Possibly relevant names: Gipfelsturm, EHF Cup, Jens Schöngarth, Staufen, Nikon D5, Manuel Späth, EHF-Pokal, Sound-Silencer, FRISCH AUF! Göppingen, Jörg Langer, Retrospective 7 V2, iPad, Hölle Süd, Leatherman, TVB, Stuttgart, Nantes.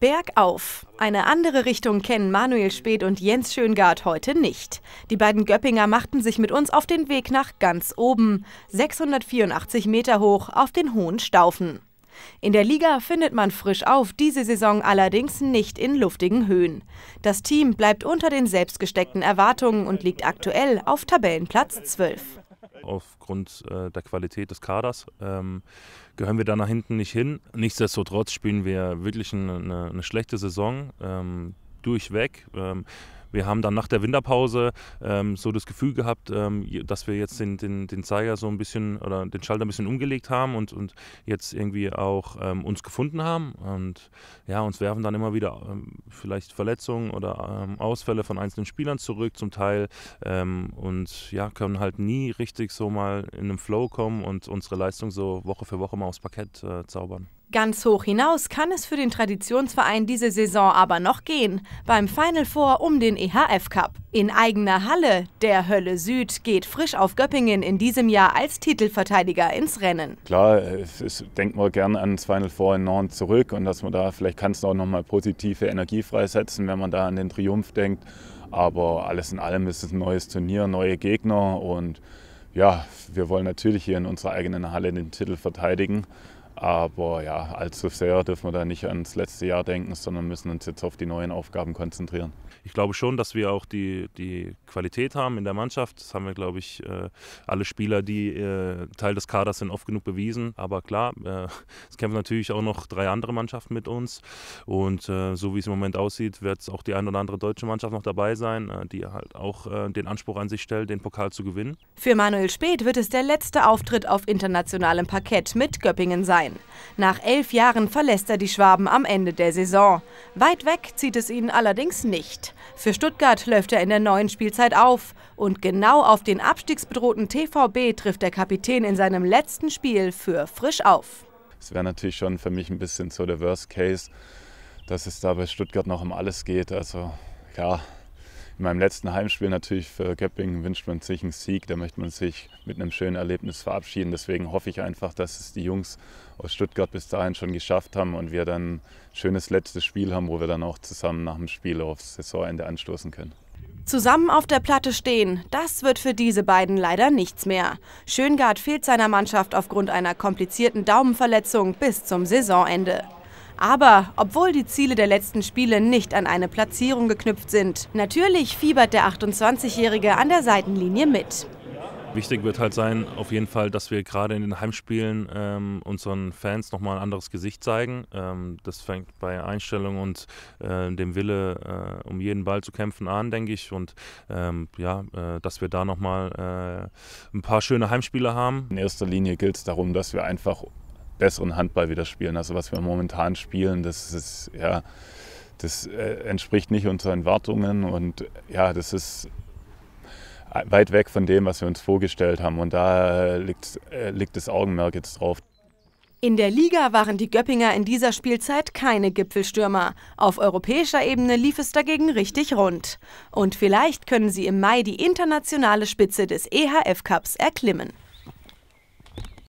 Bergauf. Eine andere Richtung kennen Manuel Späth und Jens Schöngarth heute nicht. Die beiden Göppinger machten sich mit uns auf den Weg nach ganz oben, 684 Meter hoch auf den hohen Staufen. In der Liga findet man Frisch Auf diese Saison allerdings nicht in luftigen Höhen. Das Team bleibt unter den selbstgesteckten Erwartungen und liegt aktuell auf Tabellenplatz 12. Aufgrund der Qualität des Kaders gehören wir da nach hinten nicht hin. Nichtsdestotrotz spielen wir wirklich eine schlechte Saison durchweg. Wir haben dann nach der Winterpause so das Gefühl gehabt, dass wir jetzt den Zeiger so ein bisschen oder den Schalter ein bisschen umgelegt haben und jetzt irgendwie auch uns gefunden haben. Und ja, uns werfen dann immer wieder vielleicht Verletzungen oder Ausfälle von einzelnen Spielern zurück zum Teil und ja, können halt nie richtig so mal in einem Flow kommen und unsere Leistung so Woche für Woche mal aufs Parkett zaubern. Ganz hoch hinaus kann es für den Traditionsverein diese Saison aber noch gehen, beim Final Four um den EHF Cup. In eigener Halle, der Hölle Süd, geht Frisch Auf Göppingen in diesem Jahr als Titelverteidiger ins Rennen. Klar, denken wir gerne an das Final Four in Nantes zurück und dass man da vielleicht kannst auch nochmal positive Energie freisetzen, wenn man da an den Triumph denkt. Aber alles in allem ist es ein neues Turnier, neue Gegner und ja, wir wollen natürlich hier in unserer eigenen Halle den Titel verteidigen. Aber ja, allzu sehr dürfen wir da nicht ans letzte Jahr denken, sondern müssen uns jetzt auf die neuen Aufgaben konzentrieren. Ich glaube schon, dass wir auch die Qualität haben in der Mannschaft. Das haben wir, glaube ich, alle Spieler, die Teil des Kaders sind, oft genug bewiesen. Aber klar, es kämpfen natürlich auch noch drei andere Mannschaften mit uns. Und so wie es im Moment aussieht, wird es auch die ein oder andere deutsche Mannschaft noch dabei sein, die halt auch den Anspruch an sich stellt, den Pokal zu gewinnen. Für Manuel Späth wird es der letzte Auftritt auf internationalem Parkett mit Göppingen sein. Nach 11 Jahren verlässt er die Schwaben am Ende der Saison. Weit weg zieht es ihn allerdings nicht. Für Stuttgart läuft er in der neuen Spielzeit auf. Und genau auf den abstiegsbedrohten TVB trifft der Kapitän in seinem letzten Spiel für Frisch Auf. Es wäre natürlich schon für mich ein bisschen so der Worst Case, dass es da bei Stuttgart noch um alles geht. Also ja, in meinem letzten Heimspiel natürlich für Göppingen wünscht man sich einen Sieg, da möchte man sich mit einem schönen Erlebnis verabschieden. Deswegen hoffe ich einfach, dass es die Jungs aus Stuttgart bis dahin schon geschafft haben und wir dann ein schönes letztes Spiel haben, wo wir dann auch zusammen nach dem Spiel aufs Saisonende anstoßen können. Zusammen auf der Platte stehen, das wird für diese beiden leider nichts mehr. Schöngarth fehlt seiner Mannschaft aufgrund einer komplizierten Daumenverletzung bis zum Saisonende. Aber obwohl die Ziele der letzten Spiele nicht an eine Platzierung geknüpft sind, natürlich fiebert der 28-Jährige an der Seitenlinie mit. Wichtig wird halt sein, auf jeden Fall, dass wir gerade in den Heimspielen unseren Fans nochmal ein anderes Gesicht zeigen. Das fängt bei Einstellung und dem Wille, um jeden Ball zu kämpfen, an, denke ich. Und ja, dass wir da nochmal ein paar schöne Heimspiele haben. In erster Linie gilt es darum, dass wir einfach besseren Handball wieder spielen. Also was wir momentan spielen, das ist, ja, das entspricht nicht unseren Erwartungen und ja, das ist weit weg von dem, was wir uns vorgestellt haben und da liegt das Augenmerk jetzt drauf. In der Liga waren die Göppinger in dieser Spielzeit keine Gipfelstürmer. Auf europäischer Ebene lief es dagegen richtig rund. Und vielleicht können sie im Mai die internationale Spitze des EHF Cups erklimmen.